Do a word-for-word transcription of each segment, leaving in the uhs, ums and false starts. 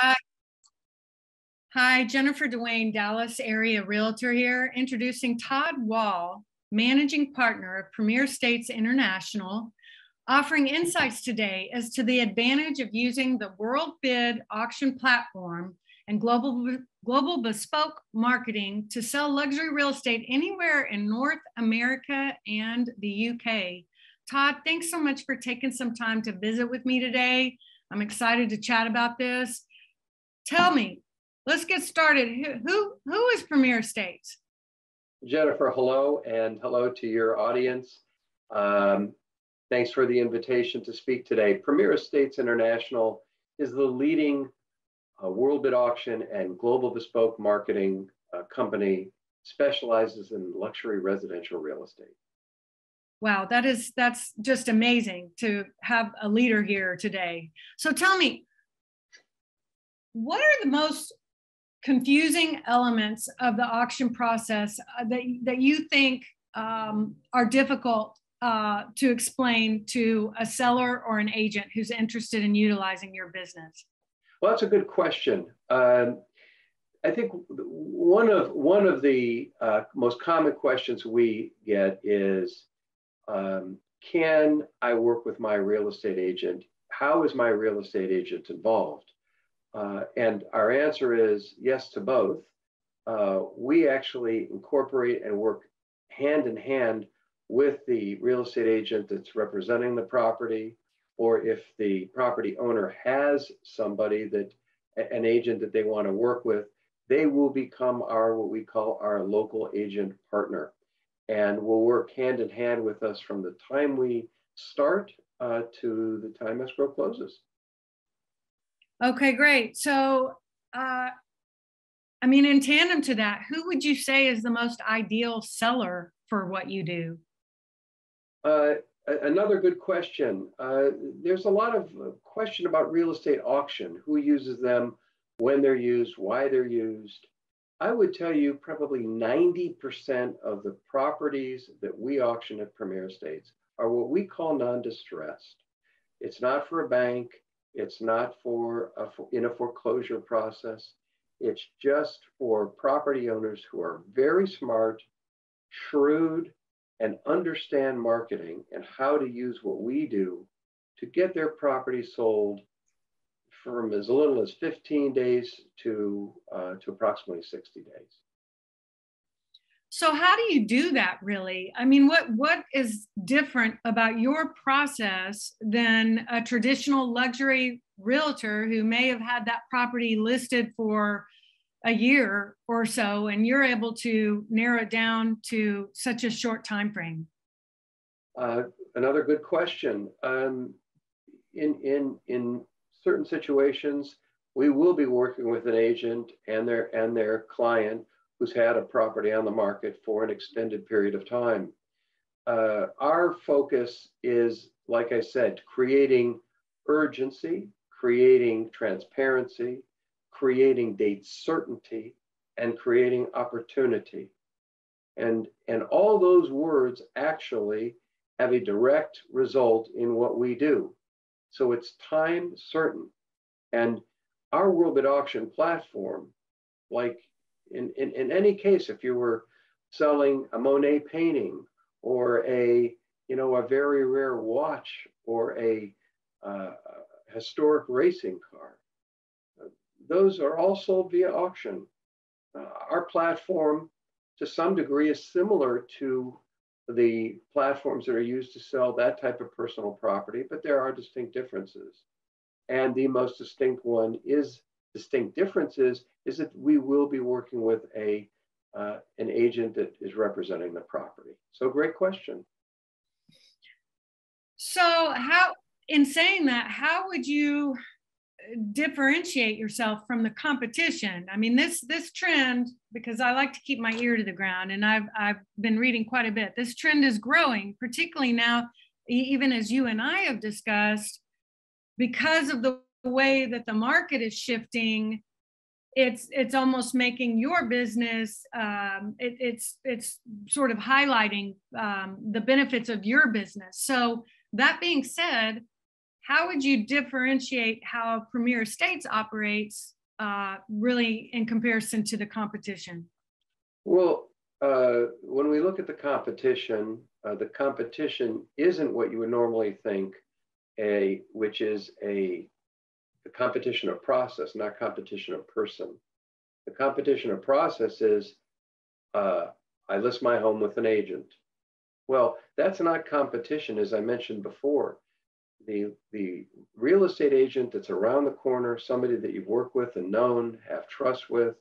Hi. Hi, Jennifer Dwayne, Dallas area realtor here, introducing Todd Wohl, managing partner of Premiere Estates International, offering insights today as to the advantage of using the World Bid auction platform and global, global bespoke marketing to sell luxury real estate anywhere in North America and the U K. Todd, thanks so much for taking some time to visit with me today. I'm excited to chat about this. Tell me, let's get started. Who, who is Premiere Estates? Jennifer, hello, and hello to your audience. Um, thanks for the invitation to speak today. Premiere Estates International is the leading uh, World Bid auction and global bespoke marketing uh, company, specializes in luxury residential real estate. Wow, that is, that's just amazing to have a leader here today. So tell me, what are the most confusing elements of the auction process that, that you think um, are difficult uh, to explain to a seller or an agent who's interested in utilizing your business? Well, that's a good question. Um, I think one of, one of the uh, most common questions we get is, um, can I work with my real estate agent? How is my real estate agent involved? Uh, and our answer is yes to both. Uh, we actually incorporate and work hand in hand with the real estate agent that's representing the property, or if the property owner has somebody that, an agent that they want to work with, they will become our, what we call our local agent partner, and will work hand in hand with us from the time we start uh, to the time escrow closes. Okay, great. So, uh, I mean, in tandem to that, who would you say is the most ideal seller for what you do? Uh, another good question. Uh, there's a lot of question about real estate auction, who uses them, when they're used, why they're used. I would tell you probably ninety percent of the properties that we auction at Premiere Estates are what we call non-distressed. It's not for a bank. It's not for, a, for in a foreclosure process. It's just for property owners who are very smart, shrewd, and understand marketing and how to use what we do to get their property sold from as little as fifteen days to, uh, to approximately sixty days. So how do you do that, really? I mean, what, what is different about your process than a traditional luxury realtor who may have had that property listed for a year or so, and you're able to narrow it down to such a short time frame? Uh, another good question. Um, in, in, in certain situations, we will be working with an agent and their, and their client who's had a property on the market for an extended period of time. Uh, our focus is, like I said, creating urgency, creating transparency, creating date certainty, and creating opportunity. And, and all those words actually have a direct result in what we do. So it's time certain. And our World Bid auction platform, like In, in, in any case, if you were selling a Monet painting or a, you know, a very rare watch or a uh, historic racing car, those are all sold via auction. Uh, our platform, to some degree, is similar to the platforms that are used to sell that type of personal property, but there are distinct differences. And the most distinct one is distinct differences is that we will be working with a uh, an agent that is representing the property. So great question. So how, in saying that, how would you differentiate yourself from the competition? I mean, this this trend, because I like to keep my ear to the ground, and I've, I've been reading quite a bit, this trend is growing, particularly now, even as you and I have discussed, because of the way that the market is shifting. It's it's almost making your business, um, it, it's it's sort of highlighting um, the benefits of your business. So that being said, how would you differentiate how Premiere Estates operates uh, really in comparison to the competition? Well, uh, when we look at the competition, uh, the competition isn't what you would normally think, a, which is a, a competition of process, not competition of person. The competition of process is, uh, I list my home with an agent. Well, that's not competition, as I mentioned before. The, the real estate agent that's around the corner, somebody that you've worked with and known, have trust with,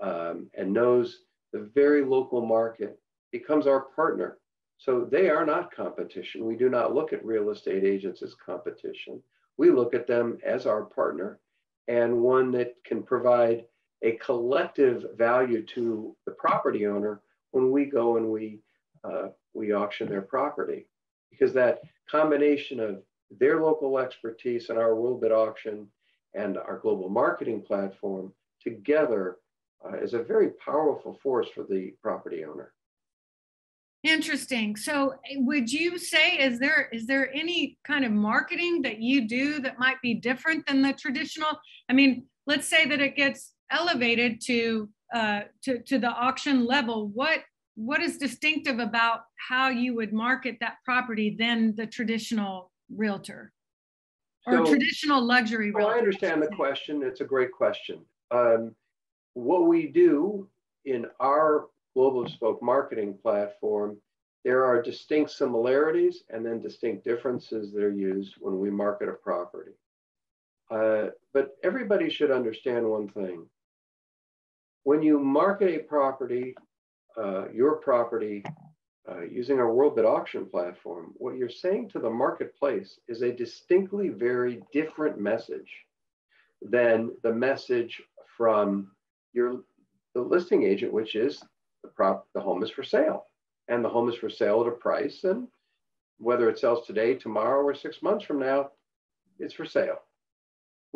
um, and knows the very local market, becomes our partner. So they are not competition. We do not look at real estate agents as competition. We look at them as our partner and one that can provide a collective value to the property owner when we go and we, uh, we auction their property. Because that combination of their local expertise and our World Bid auction and our global marketing platform together uh, is a very powerful force for the property owner. Interesting. So would you say, is there is there any kind of marketing that you do that might be different than the traditional? I mean, let's say that it gets elevated to uh, to, to the auction level. What What is distinctive about how you would market that property than the traditional realtor or so, traditional luxury realtor? Well, I understand the question. It's a great question. Um, what we do in our Global Spoke marketing platform, there are distinct similarities and then distinct differences that are used when we market a property. Uh, but everybody should understand one thing. When you market a property, Uh, your property uh, using our World Bid auction platform, what you're saying to the marketplace is a distinctly very different message than the message from your the listing agent, which is the prop the home is for sale, and the home is for sale at a price, and whether it sells today, tomorrow, or six months from now, it's for sale.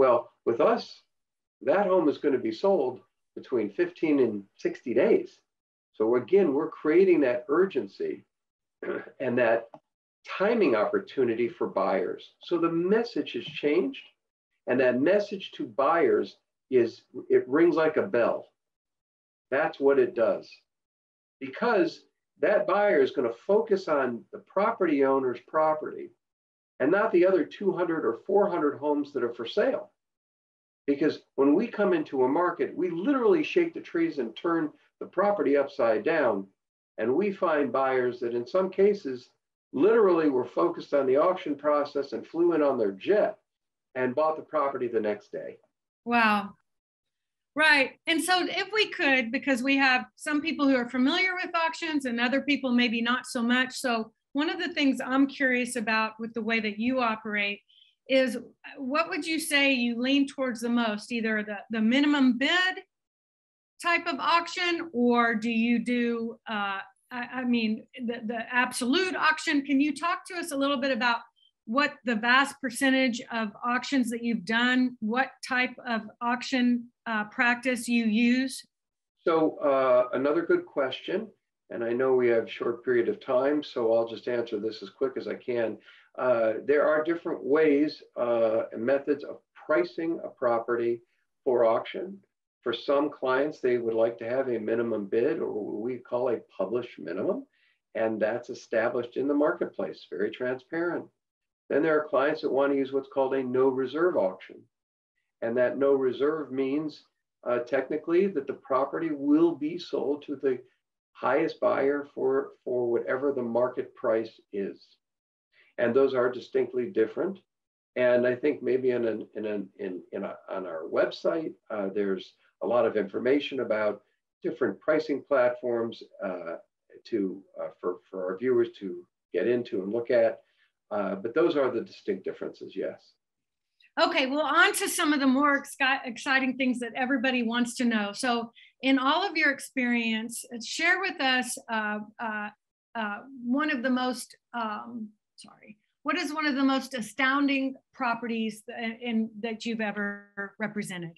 Well, with us, that home is going to be sold between fifteen and sixty days. So again, we're creating that urgency and that timing opportunity for buyers. So the message has changed, and that message to buyers is, it rings like a bell. That's what it does. Because that buyer is going to focus on the property owner's property and not the other two hundred or four hundred homes that are for sale. Because when we come into a market, we literally shake the trees and turn the property upside down, and we find buyers that in some cases literally were focused on the auction process and flew in on their jet and bought the property the next day. Wow. Right. And so if we could, because we have some people who are familiar with auctions and other people maybe not so much. So one of the things I'm curious about with the way that you operate is, what would you say you lean towards the most, either the, the minimum bid type of auction, or do you do, uh, I, I mean, the, the absolute auction? Can you talk to us a little bit about what the vast percentage of auctions that you've done, what type of auction uh, practice you use? So uh, another good question, and I know we have a short period of time, so I'll just answer this as quick as I can. Uh, there are different ways uh, and methods of pricing a property for auction. For some clients, they would like to have a minimum bid, or what we call a published minimum, and that's established in the marketplace, very transparent. Then there are clients that want to use what's called a no reserve auction. And that no reserve means uh, technically that the property will be sold to the highest buyer for, for whatever the market price is. And those are distinctly different. And I think maybe in an, in an, in, in a, on our website, uh, there's a lot of information about different pricing platforms uh, to, uh, for, for our viewers to get into and look at. Uh, but those are the distinct differences, yes. Okay, well, on to some of the more ex exciting things that everybody wants to know. So in all of your experience, share with us uh, uh, uh, one of the most, um, sorry, what is one of the most astounding properties in, in, that you've ever represented?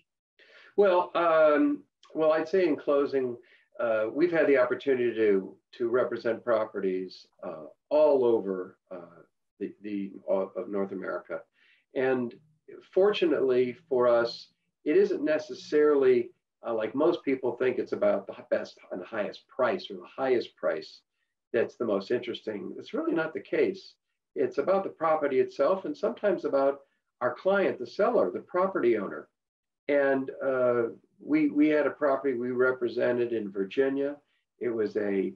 Well, um, well, I'd say in closing, uh, we've had the opportunity to to represent properties uh, all over uh, the, the all of North America, And fortunately for us, it isn't necessarily uh, like most people think it's about the best and the highest price or the highest price that's the most interesting. It's really not the case. It's about the property itself and sometimes about our client, the seller, the property owner. And uh, we, we had a property we represented in Virginia. It was a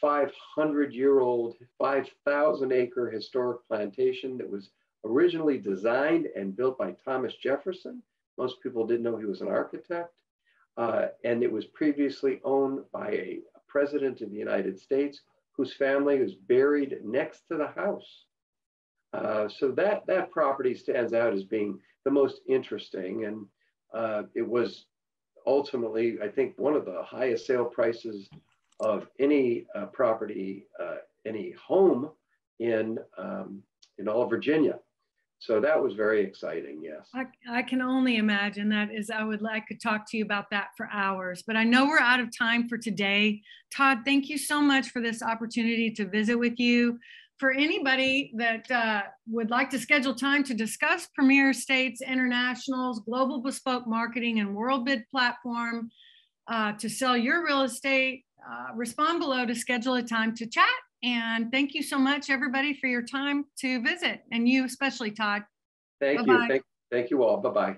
five hundred year old, five thousand acre historic plantation that was originally designed and built by Thomas Jefferson. Most people didn't know he was an architect. Uh, and it was previously owned by a president of the United States whose family was buried next to the house. Uh, so that, that property stands out as being the most interesting. And uh, it was ultimately, I think, one of the highest sale prices of any uh, property, uh, any home in, um, in all of Virginia. So that was very exciting, yes. I, I can only imagine that is, I would I could talk to you about that for hours, but I know we're out of time for today. Todd, thank you so much for this opportunity to visit with you. For anybody that uh, would like to schedule time to discuss Premiere Estates International's Global Bespoke Marketing and World Bid platform uh, to sell your real estate, uh, respond below to schedule a time to chat. And thank you so much, everybody, for your time to visit, and you especially, Todd. Thank you. Thank, thank you all. Bye-bye.